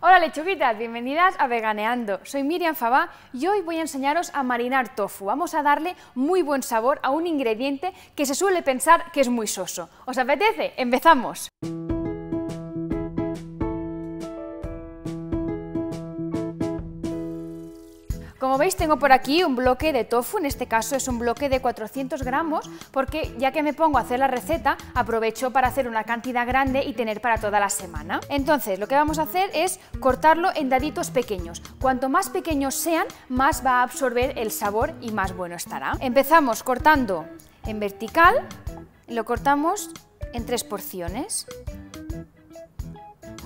Hola lechuguitas, bienvenidas a Veganeando. Soy Miriam Favá y hoy voy a enseñaros a marinar tofu. Vamos a darle muy buen sabor a un ingrediente que se suele pensar que es muy soso. ¿Os apetece? ¡Empezamos! Como veis, tengo por aquí un bloque de tofu, en este caso es un bloque de 400 gramos, porque ya que me pongo a hacer la receta, aprovecho para hacer una cantidad grande y tener para toda la semana. Entonces, lo que vamos a hacer es cortarlo en daditos pequeños. Cuanto más pequeños sean, más va a absorber el sabor y más bueno estará. Empezamos cortando en vertical, lo cortamos en tres porciones.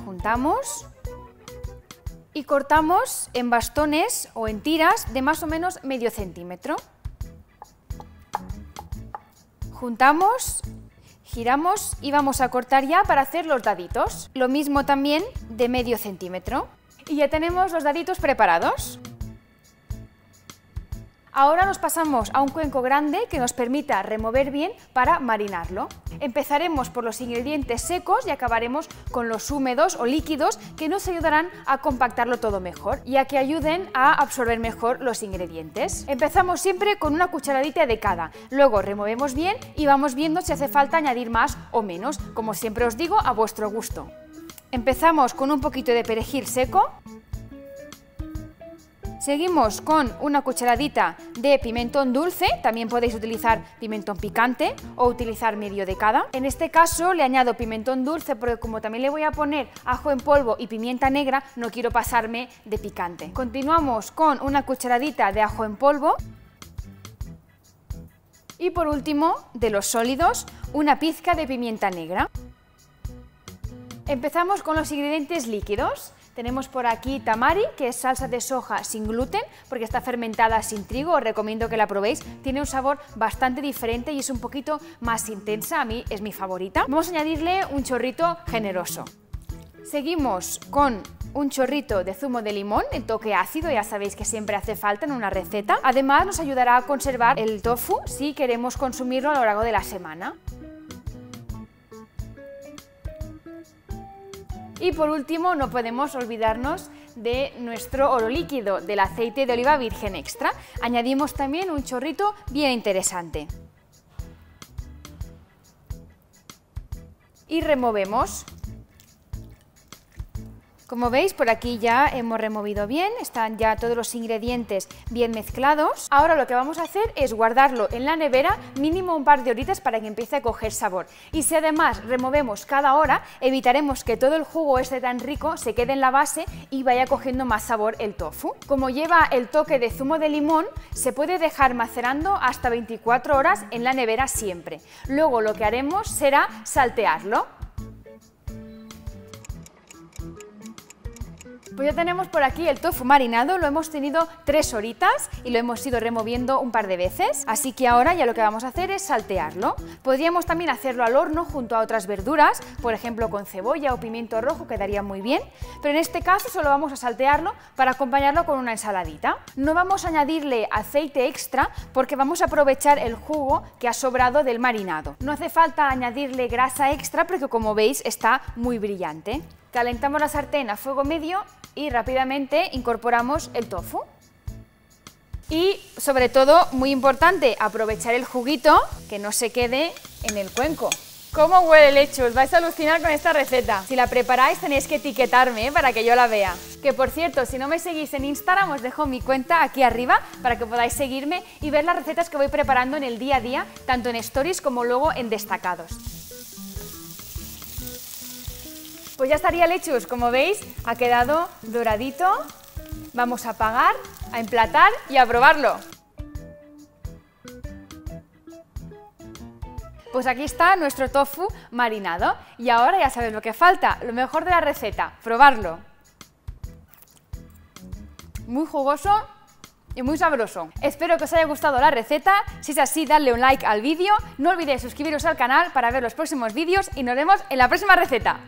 Juntamos y cortamos en bastones o en tiras de más o menos medio centímetro. Juntamos, giramos y vamos a cortar ya para hacer los daditos. Lo mismo también de medio centímetro. Y ya tenemos los daditos preparados. Ahora nos pasamos a un cuenco grande que nos permita remover bien para marinarlo. Empezaremos por los ingredientes secos y acabaremos con los húmedos o líquidos que nos ayudarán a compactarlo todo mejor y a que ayuden a absorber mejor los ingredientes. Empezamos siempre con una cucharadita de cada, luego removemos bien y vamos viendo si hace falta añadir más o menos, como siempre os digo, a vuestro gusto. Empezamos con un poquito de perejil seco. Seguimos con una cucharadita de pimentón dulce, también podéis utilizar pimentón picante o utilizar medio de cada. En este caso le añado pimentón dulce porque como también le voy a poner ajo en polvo y pimienta negra, no quiero pasarme de picante. Continuamos con una cucharadita de ajo en polvo. Y por último, de los sólidos, una pizca de pimienta negra. Empezamos con los ingredientes líquidos. Tenemos por aquí tamari, que es salsa de soja sin gluten, porque está fermentada sin trigo, os recomiendo que la probéis. Tiene un sabor bastante diferente y es un poquito más intensa, a mí es mi favorita. Vamos a añadirle un chorrito generoso. Seguimos con un chorrito de zumo de limón, el toque ácido, ya sabéis que siempre hace falta en una receta. Además nos ayudará a conservar el tofu si queremos consumirlo a lo largo de la semana. Y por último, no podemos olvidarnos de nuestro oro líquido, del aceite de oliva virgen extra. Añadimos también un chorrito bien interesante. Y removemos. Como veis, por aquí ya hemos removido bien, están ya todos los ingredientes bien mezclados. Ahora lo que vamos a hacer es guardarlo en la nevera mínimo un par de horitas para que empiece a coger sabor. Y si además removemos cada hora, evitaremos que todo el jugo este tan rico se quede en la base y vaya cogiendo más sabor el tofu. Como lleva el toque de zumo de limón, se puede dejar macerando hasta 24 horas en la nevera siempre. Luego lo que haremos será saltearlo. Pues ya tenemos por aquí el tofu marinado, lo hemos tenido 3 horitas y lo hemos ido removiendo un par de veces, así que ahora ya lo que vamos a hacer es saltearlo. Podríamos también hacerlo al horno junto a otras verduras, por ejemplo con cebolla o pimiento rojo quedaría muy bien, pero en este caso solo vamos a saltearlo para acompañarlo con una ensaladita. No vamos a añadirle aceite extra porque vamos a aprovechar el jugo que ha sobrado del marinado. No hace falta añadirle grasa extra porque como veis está muy brillante. Calentamos la sartén a fuego medio y rápidamente incorporamos el tofu. Y sobre todo, muy importante, aprovechar el juguito que no se quede en el cuenco. ¿Cómo huele, lechus? Vais a alucinar con esta receta. Si la preparáis tenéis que etiquetarme para que yo la vea. Que por cierto, si no me seguís en Instagram os dejo mi cuenta aquí arriba para que podáis seguirme y ver las recetas que voy preparando en el día a día, tanto en stories como luego en destacados. Pues ya estaría, lechus, como veis ha quedado doradito, vamos a apagar, a emplatar y a probarlo. Pues aquí está nuestro tofu marinado y ahora ya sabéis lo que falta, lo mejor de la receta, probarlo. Muy jugoso y muy sabroso. Espero que os haya gustado la receta, si es así dadle un like al vídeo, no olvidéis suscribiros al canal para ver los próximos vídeos y nos vemos en la próxima receta.